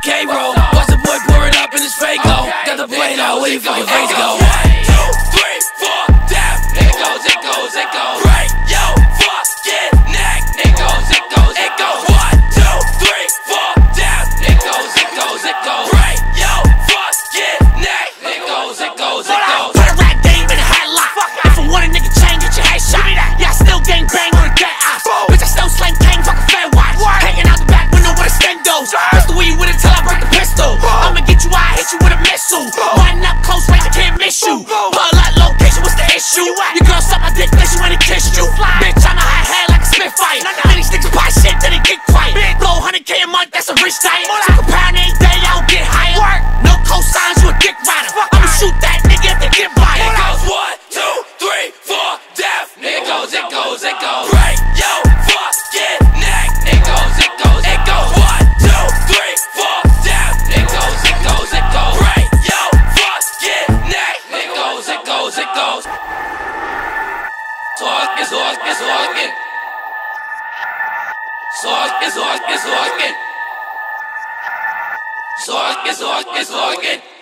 Faygo. Watch the boy pour it up in his Faygo. Got the blade out, where your fucking face go? 1, 2, 3, 4, dab. It goes, it goes, it goes. Break your fucking neck. It goes, it goes, it goes. 1, 2, 3, 4, dab. It goes, it goes, it goes. Break your fucking neck. It goes, it goes, it goes. Put a rap game in a headlock. If I want a nigga chain, get your head shot. Yeah, I still gang bang on a dead ass. Bitch, I still slang king, fuck a fair watch. Hanging out the back window where the sting goes. Pistol weed with it till I break. I'ma get you, I hit you with a missile. Riding up close range, I can't miss you. Pull up location, what's the issue? Your girl suck my dick, bitch, you ain't kissed you. Bitch, I'm a hot head like a spitfire. Many sticks of pie shit, then it get quiet. Blow 100K a month, that's a rich diet. Took a pound any day, I don't get higher. No cosigns, you a dick rider. I'ma shoot that nigga if they get by it. It goes 1, 2, 3, 4, death. It goes, it goes, it goes. Break yo, fucking neck. It goes, it goes, it goes. 1, 2, 3, 4. It's working.